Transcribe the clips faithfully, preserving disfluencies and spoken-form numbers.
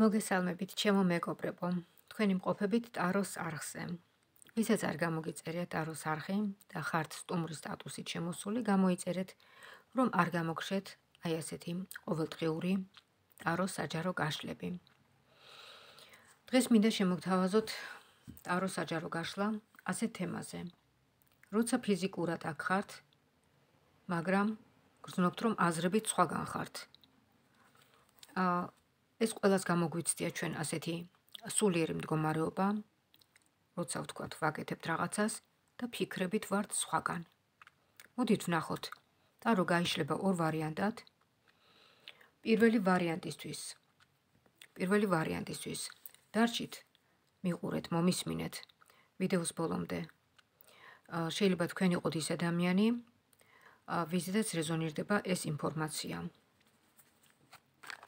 მოგესალმებით ჩემო მეგობრებო, თქვენი მყოფებით ტაროს არხზე. Ვისაც არ გამოგიწერეთ ტაროს არხი და ხართ სტუმრის სტატუსით შემოსული, გამოიწერეთ, რომ არ გამოგშეთ აი ასეთი ყოველდღიური ტაროს საჯარო გაშლები. დღეს მინდა შემოგთავაზოთ ტაროს საჯარო გაშლა ასეთ თემაზე. როცა ფიზიკურად აქ ხართ, მაგრამ გრძნობთ, რომ აზრებით სხვაგან ხართ. აა ეს ყველას გამოგვიცდია ჩვენ ასეთი სულიერი მდგომარეობა, როცა ვთქვათ, ვაკეთებთ რაღაცას და ფიქრებით ვართ სხვაგან. მოდით ვნახოთ, ტარო გაიშლება ორ ვარიანტად. პირველი ვარიანტისთვის, პირველი ვარიანტისთვის დარჩით, მიყურეთ, მომისმინეთ ვიდეოს ბოლომდე. შეიძლება თქვენ იყოთ ის ადამიანი, ვისაც რეზონირდება ეს ინფორმაცია.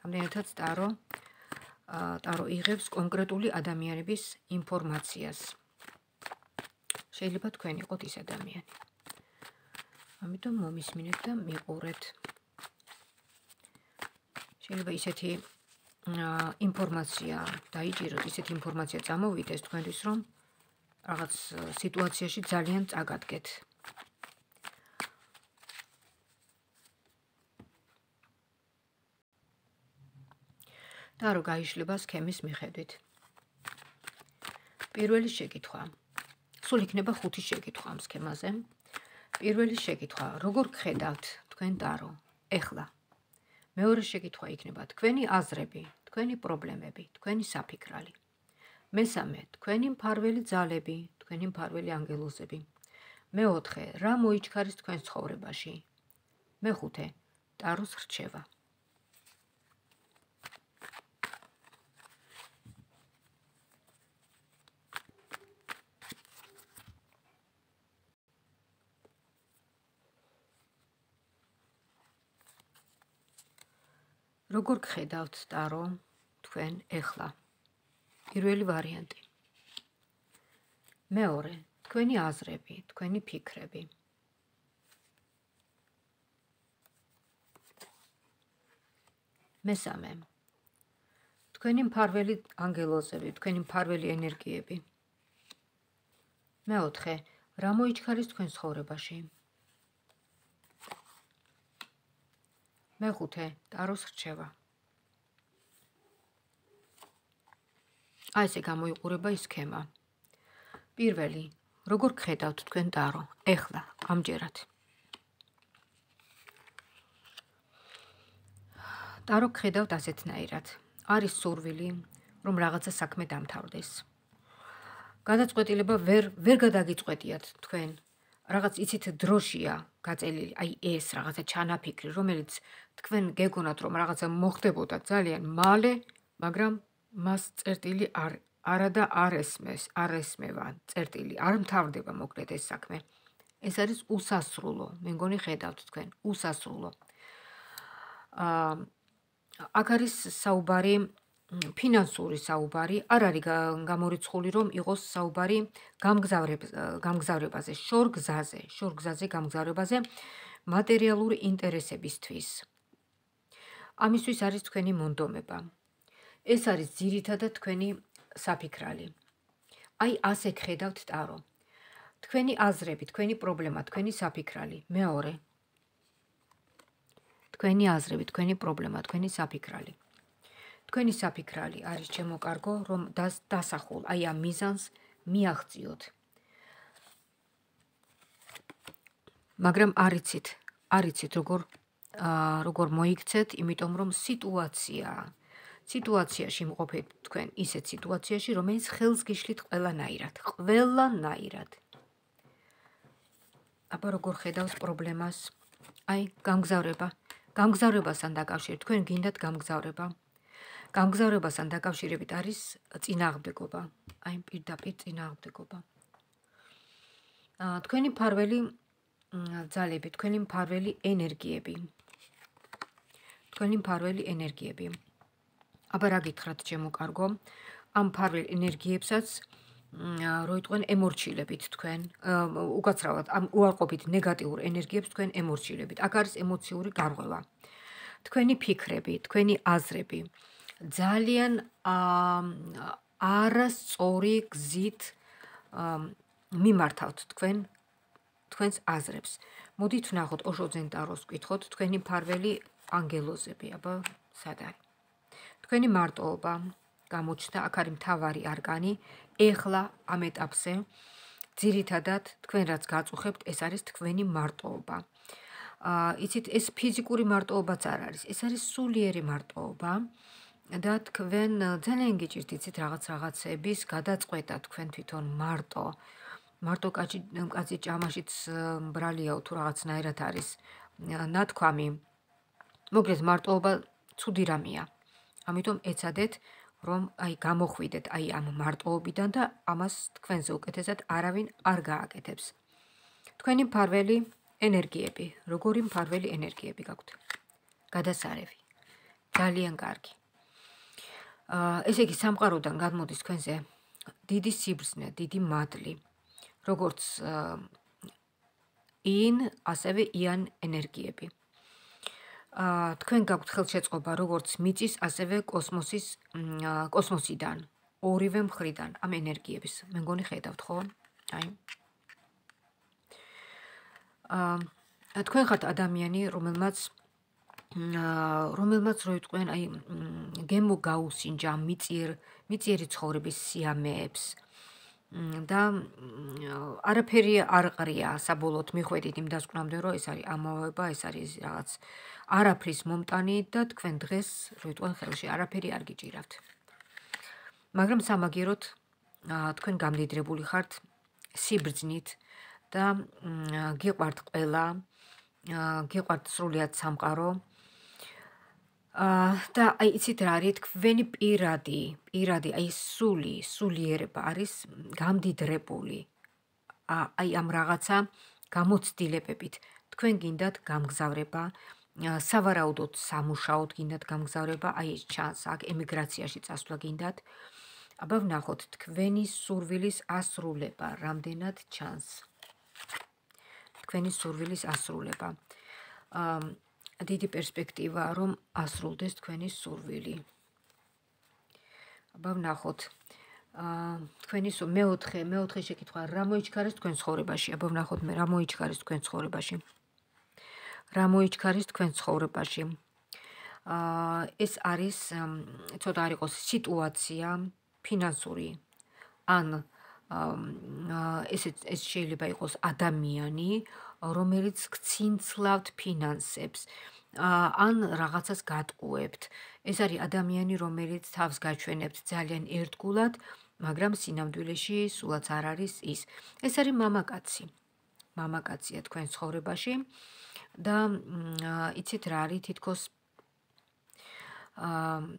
Amdenitat taro taro იღებს კონკრეტული ადამიანების ინფორმაციას. შეიძლება თქვენ იყოთ ის ადამიანი. Ამიტომ მომისმინეთ და მიყურეთ. Შეიძლება ისეთი ინფორმაცია დაიჭიროთ, ისეთი ინფორმაცია წამოვიდეს თქვენთვის, რომ რაღაც სიტუაციაში ძალიან წაგადგეთ. Taro gaishliba skemis mikhedvit. Pirveli shegitva. Suli ikneba ხუთი shegitva am skemaze. Pirveli shegitva, rogor gkhedat tken taro ეხლა. მეორე შეკითხვა იქნება თქვენი აზრები, თქვენი პრობლემები, თქვენი საფიქრალი. მესამე, თქვენი მფარველი ძალები, თქვენი მფარველი ანგელოზები. მეოთხე, რა მოიჩქარის თქვენ ცხოვრებაში. მეხუთე, ტაროს რჩევა. Როგორ გხედავთ ტარო თქვენ ეხლა? Პირველი ვარიანტი. მეორე, თქვენი აზრები, თქვენი ფიქრები. მესამე, თქვენი მფარველი ანგელოზები, თქვენი მფარველი ენერგიები. მეოთხე, რა მოიჩქარის თქვენ ცხოვრებაში? მეხუთე, ტაროს რჩევა. აი ესე გამოიყურება ის სქემა. Პირველი, როგორ გხედავთ თქვენ ტარო ეხლა, ამჯერად. ტარო გხედავთ ასეთნაირად. არის სურვილი, რომ რაღაცა საქმე დამთავრდეს. გადაწყვეტილება ვერ ვერ გადაგიწყვეტიათ თქვენ. Რაღაც იცით დროშია გაწელილი, აი ეს რაღაცა ჩანაფიქრი, რომელიც თქვენ გეგონათ, რომ რაღაცა მოხდებოდა ძალიან მალე, მაგრამ მას წერტილი არ არა და არ ესმის, არ ესმევა წერტილი, არ მთავრდება მოკლედ ეს საქმე. ეს არის უსასრულო, მე მგონი ხედავთ თქვენ, უსასრულო. აა აქ არის საუბარი ფინანსური საუბარი, არ არის გამორიცხული, რომ იყოს საუბარი გამგზავრებაზე, შორგზაზე, შორგზაზე გამგზავრებაზე მატერიალური ინტერესებისთვის. ამისთვის არის თქვენი მონდომება. ეს არის ძირითადად თქვენი საფიქრალი. აი ასე გხედავთ ტარო. თქვენი აზრები, თქვენი პრობლემა, თქვენი საფიქრალი. მეორე. თქვენი აზრები, თქვენი პრობლემა, თქვენი საფიქრალი. Თქვენი საფიქრალი არის ჩემო კარგო, რომ დასახულ აი ამ მიზანს მიაღწიოთ. მაგრამ არიცით, არიცით როგორ როგორ მოიქცეთ, იმიტომ რომ სიტუაცია, სიტუაციაში მყოფეთ თქვენ ისეთ სიტუაციაში, რომელიც ხელს გიშლით ყველანაირად, ყველანაირად. აბა როგორ ხედავს პრობლემას? Აი, გამგზავრება. Გამგზავრებასთან დაკავშირებით თქვენ გინდათ გამგზავრება. Გამგზავრებასთან დაკავშირებით არის წინააღმდეგობა, აი პირდაპირ წინააღმდეგობა. თქვენი მფარველი ძალები, თქვენი მფარველი ენერგიები. თქვენი მფარველი ენერგიები. აბა რა გითხრათ ჩემო კარგო, ამ მფარველ ენერგიებსაც როიტყვენ ემორჩილებით თქვენ, უკაცრავად ამ უარყოფით ნეგატიურ ენერგიებს თქვენ ემორჩილებით. აქ არის ემოციური გარღვევა. თქვენი ფიქრები, თქვენი აზრები, ძალიან არასწორი გზით მიმართავთ თქვენ თქვენს აზრებს. Მოდით ვნახოთ ოშო ძენტაროს გკითხოთ, თქვენი მფარველი ანგელოზები, აბა სად არის? თქვენი მარტოობა გამოჩნდა, აქ არის მთავარი არკანი. ეხლა ამ ეტაპზე ძირითადად თქვენ რაც გაწუხებთ, ეს არის თქვენი მარტოობა. Იცით, ეს ფიზიკური მარტოობაც არ არის, ეს არის სულიერი მარტოობა და თქვენ ძალიან გიჭირთ, იცით, რაღაც რაღაცების გადაწყვეტა თქვენ თვითონ მარტო. მარტო კაცი ჭამაშიც მბრალიაო თუ რაღაცნაირად არის ნათქვამი. მოკლედ მარტოობა ცუდი რამეა. ამიტომ ეცადეთ, რომ აი გამოხვიდეთ აი ამ მარტოობიდან და ამას თქვენზე უკეთესად არავინ არ გააკეთებს. თქვენი მფარველი ენერგიები, როგორი მფარველი ენერგიები გაქვთ? გადასარევი. ძალიან კარგი. ესე იგი, სამყაროდან გადმოდის თქვენზე დიდი სიბრძნე, დიდი მადლი, როგორც ინ, ასევე იან ენერგიები. თქვენ გაქვთ ხელშეწყობა, როგორც მიწის, ასევე კოსმოსის კოსმოსიდან, ორივე მხრიდან ამ ენერგიების. მე მგონი ხედავთ, ხო? აი. Თქვენ ხართ ადამიანი, რომელმაც რომელმაც როიტყვიან აი გემო გაუსინჯა მიწიერი ცხოვრების სიამეებს და არაფერი არ ყრია, საბოლოოდ მიხვედით იმ დასკვნამდე, რომ ეს არის ამოვება, ეს არის რაღაც არაფრის მომტანი და თქვენ დღეს როიტყვიან ხელში არაფერი არ გიჭირავთ. მაგრამ სამაგიეროდ თქვენ გამდიდრებული ხართ სიბრძნით და გიყვართ ყველა, გიყვართ სრულიად სამყარო და აი იცით რა არის თქვენი პირადი, პირადი აი სული, სულიერება არის გამდიდრებული აი ამ რაღაცა გამოცდილებებით. თქვენ გინდათ გამგზავრება, სავარაუდოდ სამუშაოდ გინდათ გამგზავრება, აი ეს ჩანს, აქ ემიგრაციაში წასვლა გინდათ. აბა ვნახოთ თქვენი სურვილის ასრულება რამდენად ჩანს. თქვენი სურვილის ასრულება. დიდი პერსპექტივა, რომ ასრულდეს თქვენი სურვილი. აბა ვნახოთ. თქვენი მეოთხე, მეოთხე შეკითხვა, რა მოიჩქარეს თქვენ ცხოვრებაში? აბა ვნახოთ მე, რა მოიჩქარეს თქვენ ცხოვრებაში? რა მოიჩქარეს თქვენ ცხოვრებაში? ეს არის ცოტა არ იყოს სიტუაცია, ფინანსური ან ეს შეიძლება იყოს ადამიანი, რომელიც გცინცლავთ ფინანსებს ან რაღაცას გატყუებთ. ეს არის ადამიანი, რომელიც თავს გაჩვენებთ ძალიან ერთგულად, მაგრამ სინამდვილეში სულაც არ არის ის. ეს არის მამაკაცი. მამაკაცია თქვენ ცხოვრებაში და იცით რა არის თითქოს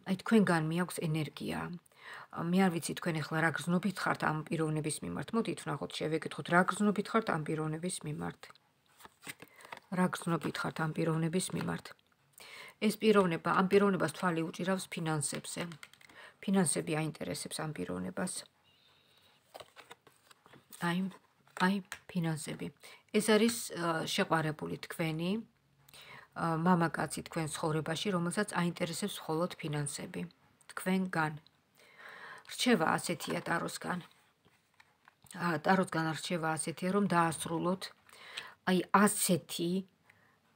აი თქვენგან მიაქვს ენერგია. მე არ ვიცი თქვენ ახლა რა გრძნობით ხართ ამ პიროვნების მიმართ. მოდით ვნახოთ, შევეკითხოთ, რა გრძნობით ხართ ამ პიროვნების მიმართ. რა გრძნობით ხართ ამ პიროვნების მიმართ. ეს პიროვნება, ამ პიროვნებას თვალი უჭირავს ფინანსებზე. ფინანსები აინტერესებს ამ პიროვნებას. აი, აი ფინანსები. ეს არის შეყვარებული თქვენი მამაკაცი თქვენ ცხოვრებაში, რომელსაც აინტერესებს მხოლოდ ფინანსები. თქვენგან რჩევა ასეთია ტაროსგან. ტაროსგან რჩევა ასეთია, რომ დაასრულოთ აი ასეთი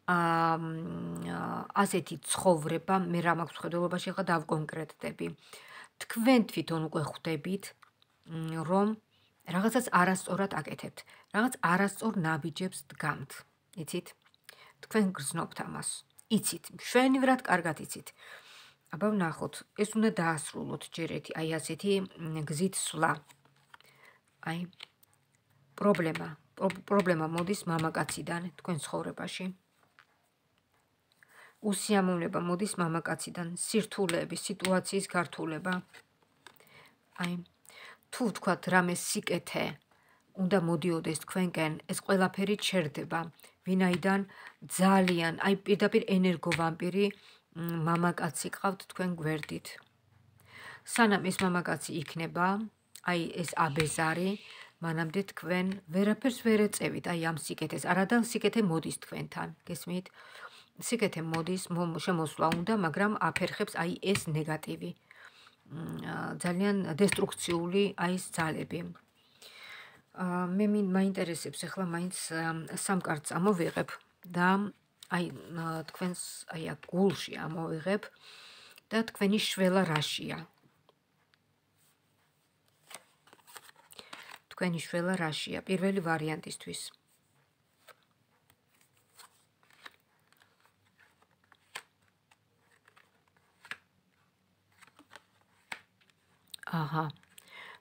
ასეთი ცხოვრება, მე რა მაქვს ხედულობაში ხა დავკონკრეტდები. თქვენ თვითონ უკვე ხვდებით, რომ რაღაცას არასწორად აკეთებთ, რაღაც არასწორ ნაბიჯებს დგამთ. იცით? თქვენ გრძნობთ ამას. იცით, მშვენივრად კარგად იცით. აბა ვნახოთ, ეს უნდა დაასრულოთ ჯერეთი, აი ასეთი გზით სვლა. აი პრობლემა, პრობლემა მოდის მამაკაციდან თქვენ ცხოვრებაში. უსიამოვნება მოდის მამაკაციდან, სირთულეები, სიტუაციის გართულება. აი თუ თქვათ რამე სიკეთე უნდა მოდიოდეს თქვენკენ, ეს ყველაფერი ჩერდება, ვინაიდან ძალიან აი პირდაპირ ენერგოვამპირი მამაკაცი ყავთ თქვენ გვერდით. სანამ ეს მამაკაცი იქნება, აი ეს აბეზარი, მანამდე თქვენ ვერაფერს ვერ ეწევით, აი ამ სიკეთეს. არადან სიკეთე მოდის თქვენთან, გესმით? სიკეთე მოდის შემოსვლა უნდა, მაგრამ აფერხებს აი ეს ნეგატივი. Ძალიან დესტრუქციული აი ეს ძალები. მე მაინტერესებს ახლა მაინც სამკარტს ამოვიღებ და აი თქვენს აი აქ გულში ამოვიღებ და თქვენი შველა რაშია? Თქვენი შველა რაშია? პირველი ვარიანტისთვის. აჰა.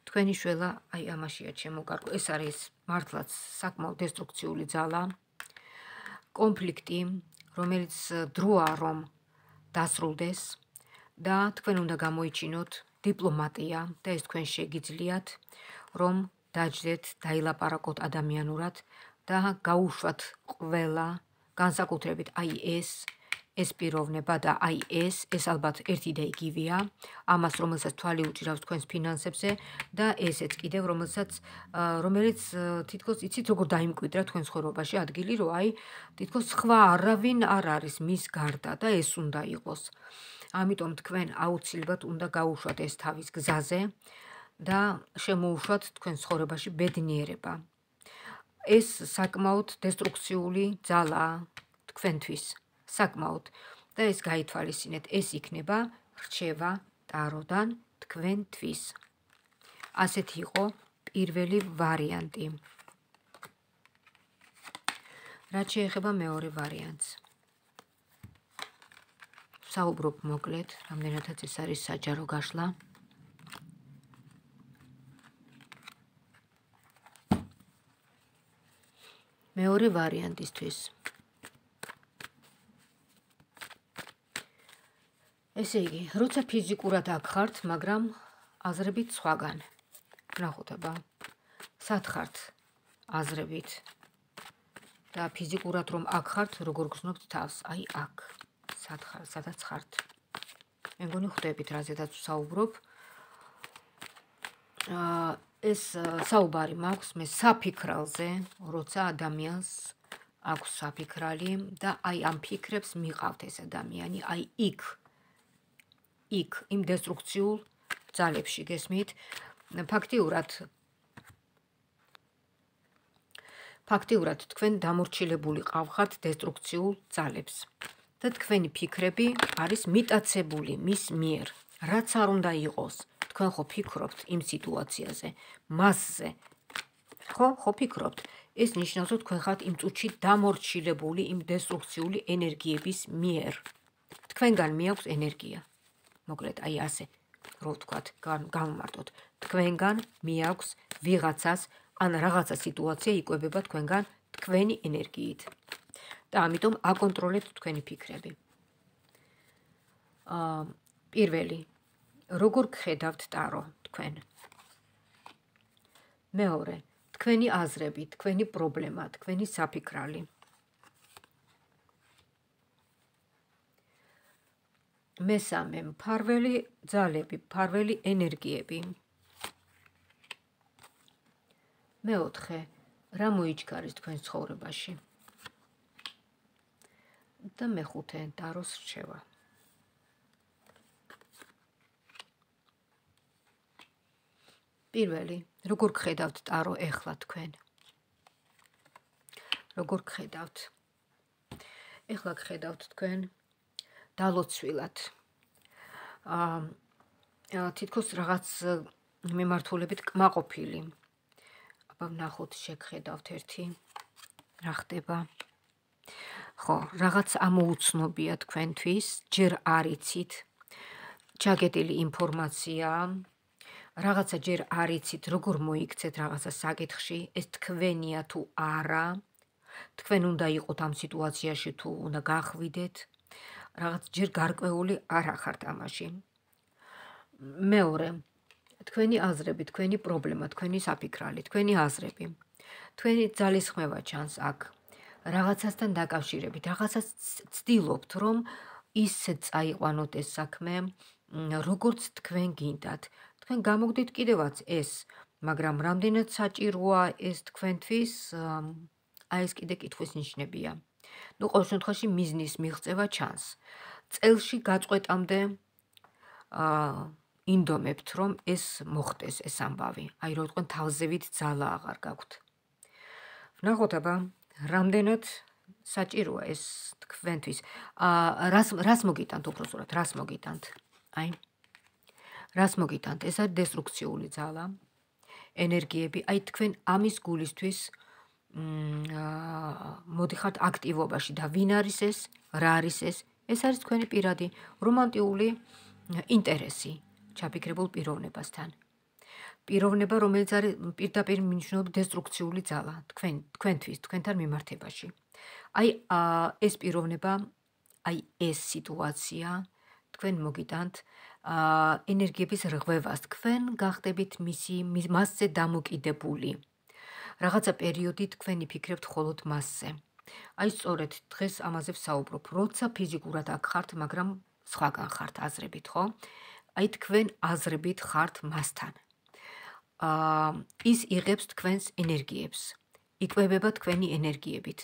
Თქვენი შველა აი ამაშია შემოკარგო. ეს არის მართლაც საკმაოდ დესტრუქციული ძალა. კონფლიქტი, რომელიც დროა რომ დასრულდეს და თქვენ უნდა გამოიჩინოთ დიპლომატია და ეს თქვენ შეგიძლიათ რომ დაჯდეთ, დაილაპარაკოთ ადამიანურად და გაუშვათ ყველა განსაკუთრებით აი ეს ეს პიროვნება და აი ეს ეს ალბათ ერთი და იგივეა ამას რომელსაც თვალი უჭირავს თქვენს ფინანსებზე და ესეც კიდევ რომელსაც რომელიც თითქოს იცით როგორ დაიმკვიდრა თქვენს ცხოვრებაში ადგილი რომ აი თითქოს სხვა არავინ არ არის მის გარდა და ეს უნდა იყოს ამიტომ თქვენ აუცილებლად უნდა გაუშვათ ეს თავის გზაზე და შემოუშვათ თქვენს ცხოვრებაში ბედნიერება ეს საკმაოდ დესტრუქციული ძალაა თქვენთვის საკმაოდ და ეს გაითვალისწინეთ ეს იქნება რჩევა ტაროდან თქვენთვის ასეთი იყო პირველი ვარიანტი რაც შეეხება მეორე ვარიანტს საუბრობ მოკლედ რამდენადაც ეს არის საჯარო გაშლა მეორე ვარიანტისთვის ესე იგი, როცა ფიზიკურად აქ ხართ, მაგრამ აზრებით სხვაგან. ნახოთ აბა. სად ხართ? აზრებით. და ფიზიკურად რომ აქ ხართ, როგორ გრძნობთ თავს? აი აქ. სად ხარ? სადაც ხართ? მე მგონი ხვდებით, რაზედაც ვსაუბრობ. აა ეს საუბარი მაქვს მე საფიქრალზე, როცა ადამიანს აქვს საფიქრალი და აი ამ ფიქრებს მიყავთ ეს ადამიანი, აი იქ იქ იმ დესტრუქციულ ძალებში გესმით ფაქტიურად ფაქტიურად თქვენ დამორჩილებული ყავხართ დესტრუქციულ ძალებს და თქვენი ფიქრები არის მიტაცებული მის მიერ რაც არ უნდა იყოს თქვენ ხო ფიქრობთ იმ სიტუაციაზე მასზე ხო ხო ფიქრობთ ეს ნიშნავს რომ თქვენ ხართ იმ წუთში დამორჩილებული იმ დესტრუქციული ენერგიების მიერ თქვენგან მიაქვს ენერგია მოკლედ აი ასე რო ვთქვათ გამომარტოთ თქვენგან მიაქვს ვიღაცას ან რაღაცა სიტუაცია იკვებება თქვენგან თქვენი ენერგიით და ამიტომ აკონტროლებთ თქვენი ფიქრები აა პირველი როგორ გხედავთ ტარო თქვენ მეორე თქვენი აზრები თქვენი პრობლემა თქვენი საფიქრალი მესამე მფარველი ძალები, მფარველი ენერგიები. მეოთხე, რა მოიჩქარის თქვენ ცხოვრებაში? და მეხუთე, ტაროს რჩევა. პირველი, როგორ გხედავთ ტარო ეხლა თქვენ? როგორ გხედავთ? ეხლა გხედავთ თქვენ? დალოცვილად. აა თითქოს რაღაც მიმართულებით კმაყოფილი. აბა ნახოთ, შეგხედავთ ერთი. რა ხდება? ხო, რაღაც ამოუცნობია თქვენთვის, ჯერ არ იცით. ჩაგეტილი ინფორმაცია. რაღაცა ჯერ არ იცით, როგორ მოიქცეთ რაღაცა საკითხში, ეს თქვენია თუ არა. თქვენ უნდა იყოთ ამ სიტუაციაში თუ უნდა გახვიდეთ. Რაღაც ჯერ გარკვეული არ ახართ ამაში. მეორე, თქვენი აზრები, თქვენი პრობლემა, თქვენი საფიქრალი, თქვენი აზრები. თქვენი ძალისხმევა ჩანს აქ. რაღაცასთან დაკავშირებით, რაღაცას ცდილობთ, რომ ისე წაიყვანოთ ეს საქმე, როგორც თქვენ გინდათ. Თქვენ გამოგდით კიდევაც ეს, მაგრამ რამდენად საჭიროა ეს თქვენთვის, აი ეს კიდე კითხვის ნიშნებია. Nu orice într-aș miznis mixeva chans. Celși gătcoit amde indomeptrom es mochtes es ambavi. Airot con thauzevit zala agar gagut. Vnagotaba ramdenat saciru es kventvis. Rasm rasmogitant ukrosurat rasmogitant. Ai rasmogitant esa destrucțiuli zala. Energiebi ai tkven amis gulistvis. Modihat aktivobashi da vin aris es, რა არის ეს, ეს არის თქვენი პირადი რომანტიკული ინტერესი ჩაფიქრებულ პიროვნებასთან. Პიროვნება, რომელიც არის პირდაპირ მნიშვნელოვანი დესტრუქციული ძალა თქვენ თქვენთვის, თქვენთან მიმართებაში. Აი ეს პიროვნება, აი ეს სიტუაცია თქვენ მოგიტანთ ენერგიების რღვევას, თქვენ გახდებით მისი მასზე დამოკიდებული. Რაღაცა პერიოდი თქვენი ფიქრებთ მხოლოდ მასზე. Აი სწორედ დღეს ამაზე ვსაუბრობ, როცა ფიზიკურად აქ ხართ, მაგრამ სხვაგან ხართ აზრებით, ხო? Აი თქვენ აზრებით ხართ მასთან. აა ის იღებს თქვენს ენერგიებს. იკვებება თქვენი ენერგიებით.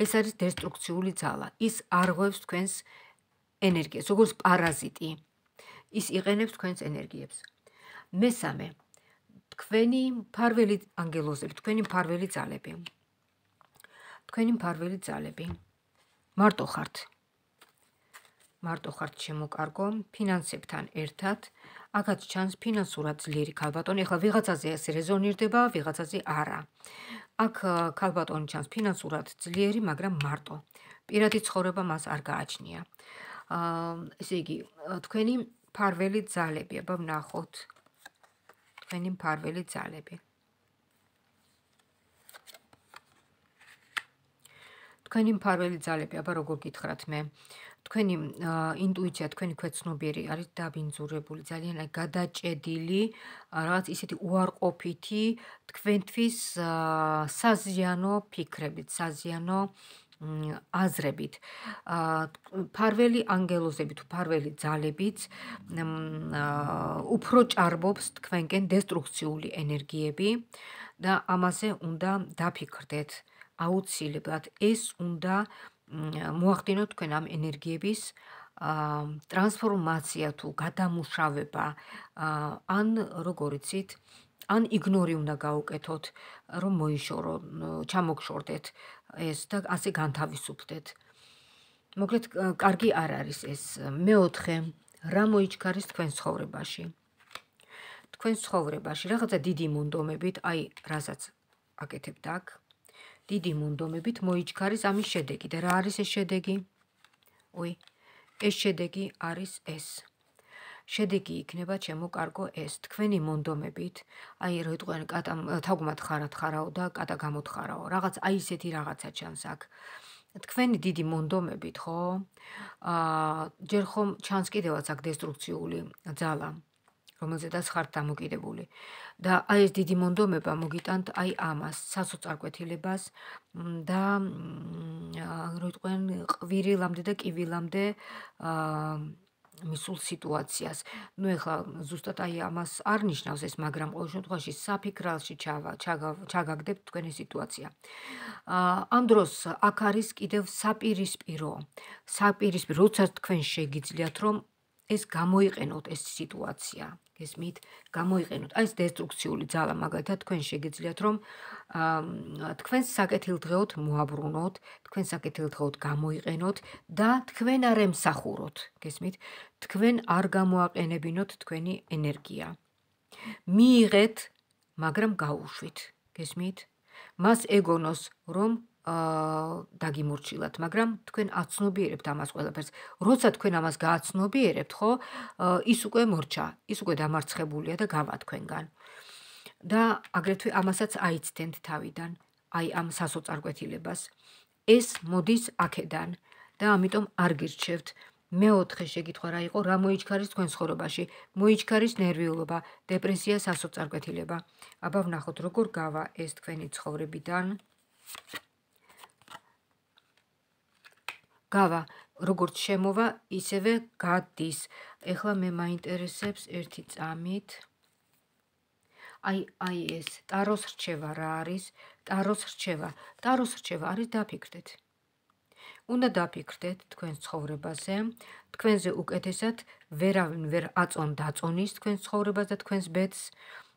ეს არის დესტრუქციული ძალა. ის არღვევს თქვენს ენერგიებს, როგორც პარაზიტი. ის იყენებს თქვენს ენერგიებს. მესამე თქვენი მფარველი ანგელოზები, თქვენი მფარველი ძალები. თქვენი მფარველი ძალები. მარტო ხართ. მარტო ხართ შემოკარგო ფინანსებთან ერთად. Აქაც ჩანს ფინანსურად ძლიერი ქალბატონი, ახლა ვიღაცაზე ეს რეზონირდება, ვიღაცაზე არა. აქ ქალბატონი ჩანს ფინანსურად ძლიერი, მაგრამ მარტო. პირადი ცხოვრება მას არ გააჩნია. ესე იგი, თქვენი მფარველი ძალები, აბა ვნახოთ. Venim parveli zalebi. Tkenim parveli zalebi, aba rogor gitkhrat me. Tkveni intuitsia, tkveni kvetsnobieri aris dabinzurebuli, zalien ai gadaჭედილი, რაღაც ისეთი უარყოფითი, თქვენთვის საზიანო ფიქრებით, საზიანო აზრებით. Parveli angelozebit, tu parveli zalebits, upro ჭარბობს თქვენკენ დესტრუქციული ენერგიები და ამაზე უნდა დაფიქრდეთ. Აუცილებლად ეს უნდა მოახდინოთ თქვენ ამ ენერგიების ტრანსფორმაცია თუ გადამუშავება, ან როგორიც იცით, ან იგნორი უნდა გაუკეთოთ, რომ მოიშორო, ჩამოგშორდეთ. Ეს და ასე განთავისუფლდეთ. Მოკლედ კარგი არ არის ეს. მეოთხე, რა მოიჩქარის თქვენ ცხოვრებაში? Თქვენ ცხოვრებაში რაღაცა დიდი მონდომებით, აი, რასაც აკეთებთ აქ. Დიდი მონდომებით მოიჩქარის ამის შედეგი და რა არის ეს შედეგი? უი, ეს შედეგი არის ეს. Შედეგი იქნება შემოკარგო ეს თქვენი მონდომებით, აი როიტყვიან კატა თაგმად ხარათ ხარაო და კატა გამოთხარაო. Რაღაც აი ესეთი რაღაცა ჩანს აქ. Თქვენი დიდი მონდომებით, ხო? აა ჯერ ხომ ჩანს კიდევაც აქ დესტრუქციული ძალა, რომელზედაც ხართ დამოკიდებული. და აი ეს დიდი მონდომება მოგიტანთ აი ამას, საწოწარკვეთილებას და როიტყვიან ყვირილამდე და კივილამდე აა მისულ სიტუაციას. Ну ეხლა ზუსტად აი ამას არ ნიშნავს ეს, მაგრამ ყოველ შემთხვევაში საფიქრალში ჩავა, ჩაგაგდებთ თქვენი სიტუაცია. ამ დროს აქ არის კიდევ საპირისპირო. საპირისპირო, როცა თქვენ შეგიძლიათ რომ ეს გამოიყენოთ ეს სიტუაცია. Გესმით, გამოიყენოთ. Აი ეს დესტრუქციული ძალა მაგალითად თქვენ შეგიძლიათ რომ თქვენ საკეთილდღეოდ მოაბრუნოთ, თქვენ საკეთილდღეოდ გამოიყენოთ და თქვენ არ ემსახუროთ. Გესმით, თქვენ არ გამოაყენებინოთ თქვენი ენერგია. მიიღეთ, მაგრამ გაუშვით. Გესმით, მას ეგონოს რომ დაგიმორჩილათ, მაგრამ თქვენ აცნობიერებთ ამას ყველაფერს. Როცა თქვენ ამას გააცნობიერებთ, ხო, ის უკვე მორჩა, ის უკვე დამარცხებულია და გავა თქვენგან. და აგრეთვე ამასაც აიცდენთ თავიდან, აი ამ სასოწარკვეთილებას. ეს მოდის აქედან და ამიტომ არ გირჩევთ. მეოთხე შეკითხვა რა იყო, რა მოიჩქარის თქვენ ცხოვრებაში? Მოიჩქარის ნერვიულობა, დეპრესია, სასოწარკვეთილება. აბა ვნახოთ, როგორ გავა ეს თქვენი ცხოვრებიდან. Gava, როგორც შემოვა, ისევე გადის. Ეხლა მე მაინტერესებს ერთი წამით. Აი, აი ეს, ტაროს რჩევა რა არის? ტაროს რჩევა. ტაროს რჩევა არის დაფიქრდეთ. Unde dapicte, tcuenți horrebase, tcuenze ucetesat, veravin ver ați on dați onist, tcuenți horrebase, tcuenți bets,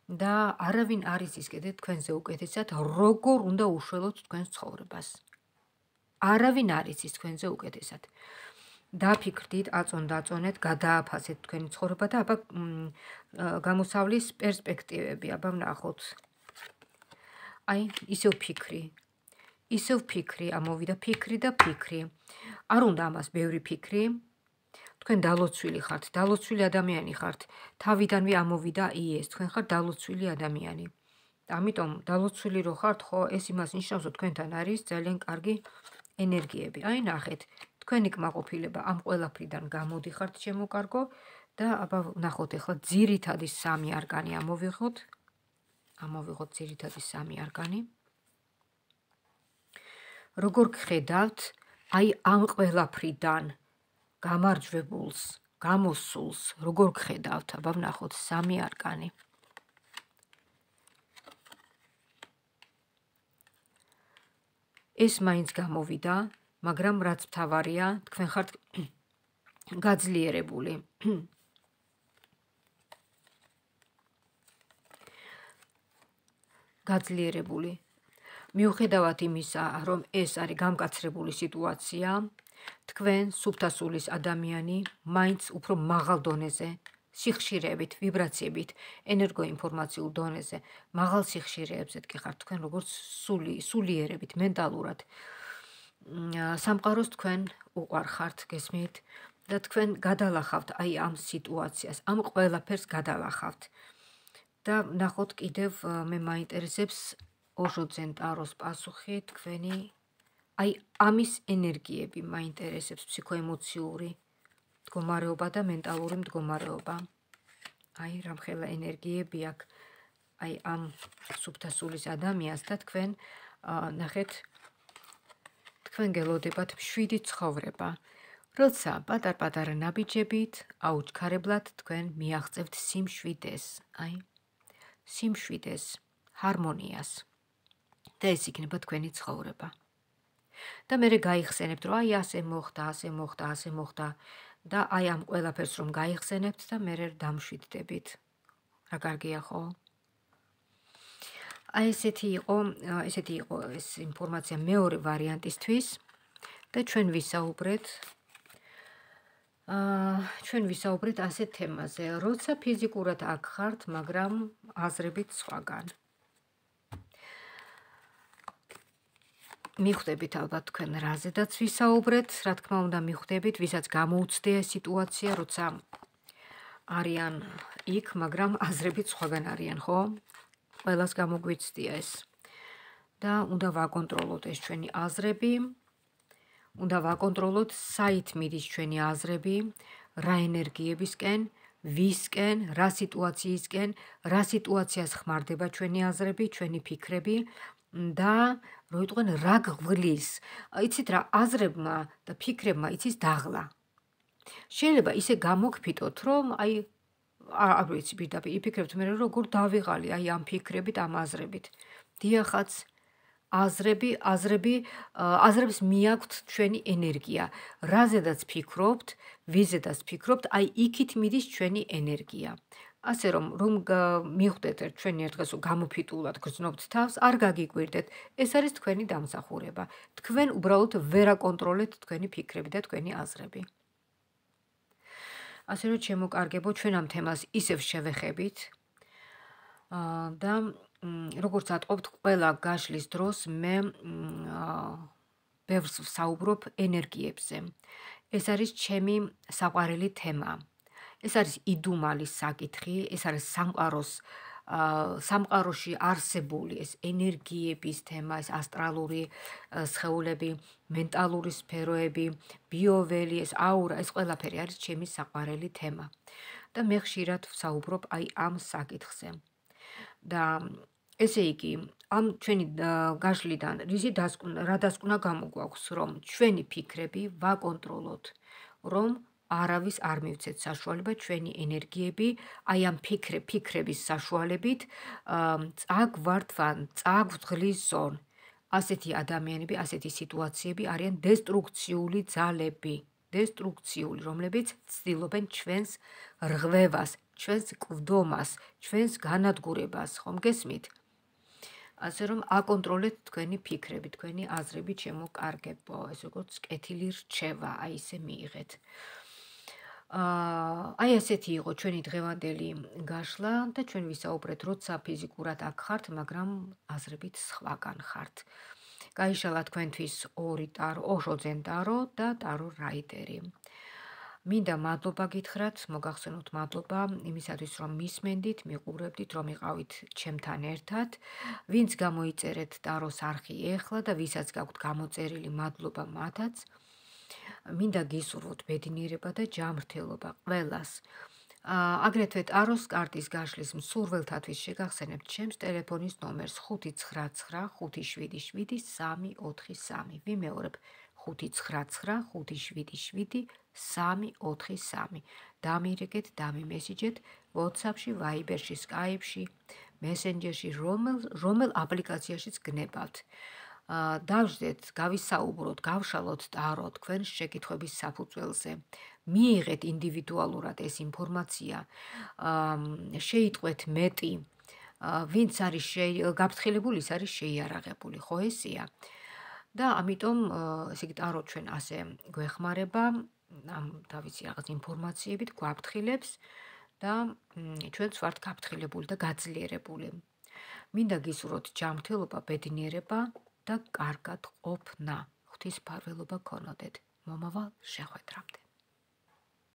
da aravin arisiscete, tcuenze ucetesat, rogor unde ușelot, tcuenți horrebase. Aravin arisis, tcuenze ucetesat. Dapictit ați on dați onet, gada paset, tcuenți horrebate, aba gamusaulis perspective, biabam nahot. Ai, iseu picri. Iseu picri, amovida picri da picri. Arunda amas beuri picri. Tkven dalotsvili khart, dalotsvili adamiani khart. Tavidanvi amovida ies, tkven khart dalotsvili adamiani. Amitom dalotsvili ro khart, kho es imas ნიშნავს, რომ თქვენთან არის ძალიან კარგი ენერგიები. Აი ნახეთ, თქვენი კმაყოფილება ამ ყველაფრიდან გამოდიხართ ჩემო კარგო და აბა ნახოთ ახლა ძირითადი სამი არგანი ამოვიღოთ. Ამოვიღოთ ძირითადი სამი არგანი. Როგორ გხედავთ, აი ამ ყველაფრიდან გამარჯვებულს, გამოსულს, როგორ გხედავთ, აბა ვნახოთ სამი არკანი. ეს მაინც გამოვიდა, მაგრამ რაც მთავარია, თქვენ ხართ გაძლიერებული. გაძლიერებული. მიუხედავად იმისა, რომ ეს არის გამკაცრებული სიტუაცია, თქვენ სუბტასულის ადამიანი მაინც უფრო მაღალ დონეზე, სიხშირეებით, ვიბრაციებით, ენერგოინფორმაციულ დონეზე, მაღალ სიხშირეებზე გიხართ თქვენ როგორც სული, სულიერებით, მენტალურად. სამყაროს თქვენ უყარხართ გესმით და თქვენ გადალახავთ აი ამ სიტუაციას, ამ ყველაფერს გადალახავთ. და ნახოთ კიდევ მე მაინტერესებს ოჟოცენტაროს პასუხი თქვენი აი ამის ენერგიები მაინტერესებს ფსიქოემოციური მდგომარეობა და მენტალური მდგომარეობა. Აი რამხელა ენერგიები აქვს აი ამ სუბტასულის ადამიანს და თქვენ ნახეთ თქვენ გელოდებათ მშვიდი ცხოვრება, როცა პატარ-პატარა ნაბიჯებით აუჩქარებლად თქვენ მიაღწევთ სიმშვიდეს, აი სიმშვიდეს, ჰარმონიას. Და ეს იქნება თქვენი ცხოვრება. Და მე გაიხსენებთ, რომ აი ასე მოხდა, ასე მოხდა, ასე მოხდა და აი ამ ყველაფერს რომ გაიხსენებთ და მე დამშვიდდებით. Რა კარგია ხო? აი ესეთი იყო, ესეთი იყო ეს ინფორმაცია მეორე ვარიანტისთვის და ჩვენ ვისაუბრეთ ჩვენ ვისაუბრეთ ასეთ თემაზე, როცა ფიზიკურად აქ ხართ, მაგრამ აზრებით სხვაგან. მიხვდებით ალბათ თქვენ რაზედაც ვისაუბრეთ, რა თქმა უნდა მიხვდებით, ვისაც გამოუცდია სიტუაცია, როცა არიან იქ, მაგრამ აზრებით სხვაგან არიან, ხო? ყველას გამოგვიცდია ეს. და უნდა ვაკონტროლოთ ეს ჩვენი აზრები, უნდა ვაკონტროლოთ საით მიდის ჩვენი აზრები, რა ენერგიებისკენ, ვისკენ, რა სიტუაციისკენ, რა სიტუაციას ხმარდება ჩვენი აზრები, ჩვენი ფიქრები და როიტყვენ რა გვლის. Იცით რა აზრებმა და ფიქრებმა იცის დაღლა. Შეიძლება ისე გამოგფიტოთ, რომ აი არ ვიცი პირდაპირ იფიქრებთ მე როგორ დავიღალი აი ამ ფიქრებით, ამ აზრებით. დიახაც აზრები, აზრები, აზრებს მიაქვთ ჩვენი ენერგია. რაზედაც ფიქრობთ, ვიზედაც ფიქრობთ, აი იქით მიდის ჩვენი ენერგია. Ასე რომ რომ მიხვდეთ ჩვენი ერთგას გამოფიტულად გრძნობთ თავს, არ გაგიკვირდეთ. ეს არის თქვენი დამსახურება. თქვენ უბრალოდ ვერ აკონტროლეთ თქვენი ფიქრები და თქვენი აზრები. ასე რომ შემოკარგებო ჩვენ ამ თემას ისევ შევეხებით. და როგორც ატყობთ, ყველა გაშლის დროს მე ბევრს ვსაუბრობ ენერგიებზე. ეს არის ჩემი საყვარელი თემა. ეს არის იდუმალის საკითხი, ეს არის სამყაროს სამყაროში არსებული ეს ენერგიების თემა, ეს ასტრალური სხეულები, მენტალური სფეროები, ბიოველი, ეს აურა, ეს ყველაფერი არის ჩემი საყვარელი თემა. და მე ხშირად ვსაუბრობ აი ამ საკითხზე. და ესე იგი, ამ ჩვენი გაშლიდან რისი რა დასკვნა გამოგვაქვს, რომ ჩვენი ფიქრები ვაკონტროლოთ, რომ არავის არ მივცეთ საშუალება ჩვენი ენერგიები, აი ამ ფიქრების საშუალებით, წაგვართვან, წაგვძღლის ზონ. aseti ადამიანები, aseti situației arien destrucțiuli zalebi, destrucțiuli romlebiți, stiloben ჩვენს რღვევას, ჩვენს კვდომას, ჩვენს განადგურებას, ხომ გესმით? ასე რომ აკონტროლეთ თქვენი ფიქრები, თქვენი აზრები ჩემო კარგებო, ეს როგორც კეთილი რჩევა, აი ესე მიიღეთ. Აი ასეთი იყო ჩვენი დღევანდელი გაშლა და ჩვენ ვისაუბრეთ როცა ფიზიკურად აქ ხართ, მაგრამ აზრებით სხვაგან ხართ. Გაიშალა თქვენთვის ორი ტარო, ოშოძენ ტარო და ტარო რაიდერი. Მინდა მადლობა გითხრათ, მოგახსენოთ მადლობა იმისათვის, რომ მისმენდით, მიყურებდით, რომ იყავით ჩემთან ერთად. Ვინც გამოიწერეთ ტაროს არხი ეხლა და ვისაც გაქვთ გამოწერილი მადლობა მათაც. Მინდა გისურვოთ ბედნიერება და ჯანმრთელობა ყველას. Აგრეთვე ტაროს კარტის გაშლის მსურველთათვის შეგახსენებთ ჩემს ტელეფონის ნომერს ხუთი ცხრა ცხრა ხუთი შვიდი შვიდი სამი ოთხი სამი. ვიმეორებ ხუთი ცხრა ცხრა ხუთი შვიდი შვიდი სამი ოთხი სამი. დამირეკეთ, დამიმესიჯეთ WhatsApp-ში, Viber-ში, Skype-ში, Messenger-ში, რომელ რომელ აპლიკაციაშიც გნებავთ. Დავждეთ, გავისაუბროთ, გავშალოთ ტარო თქვენ შეკითხების საფუძველზე. Მიიღეთ ინდივიდუალურად ეს ინფორმაცია. შეიტყვეთ მეტი, ვინც არის გაფრთხილებული, ის არის შეიარაღებული, ხო ესეა. და ამიტომ ესე იგი ტარო ჩვენ ასე გვეხმარება, ამ თავისი რაღაც ინფორმაციებით გვაფრთხილებს და ჩვენც ვართ გაფრთხილებული და გაძლიერებული. Მინდა გისურვოთ ჯანმრთელობა, ბედნიერება და კარგად ყოფნა. ღვთის მფარველობა გქონოდეთ. მომავალ შეხვედრამდე.